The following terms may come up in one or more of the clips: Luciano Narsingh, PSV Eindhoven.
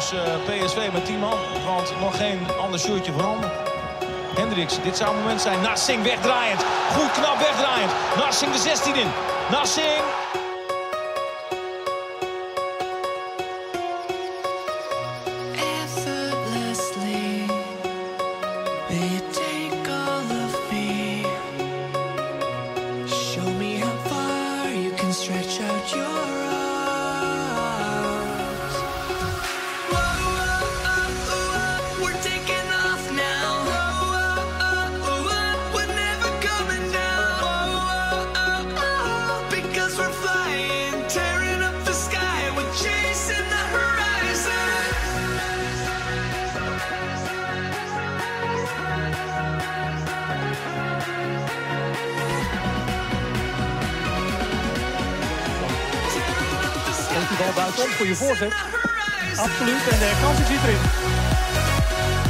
dus PSV met 10 man. Want nog geen ander shirtje veranderd. Hendricks, dit zou het moment zijn. Narsingh wegdraaiend. Goed knap wegdraaiend. Narsingh de 16 in. Narsingh. Bal buitenom, goede voorzet. Absoluut, en de kans zit erin.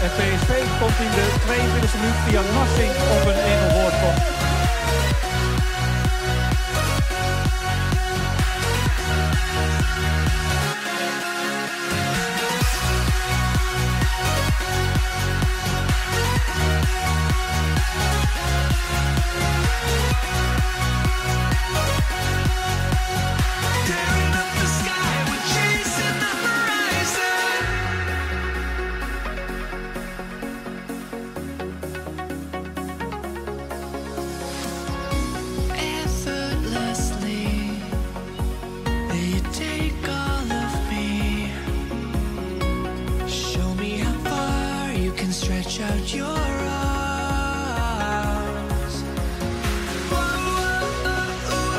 En PSV komt in de 22e minuut via Narsingh op een 1-0 voorsprong. Stretch out your arms. Whoa, whoa, oh, oh,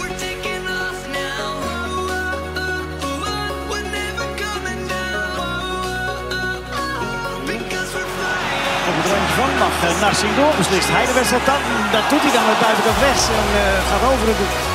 we're taking off now. Whoa, whoa, oh, oh, we're never coming down. Whoa, whoa, oh, because we're flying. Op het randje van mag Narsingh door beslist hij de wedstrijd dan. Dat doet hij dan uit buitenkant rechts en gaat over het doel.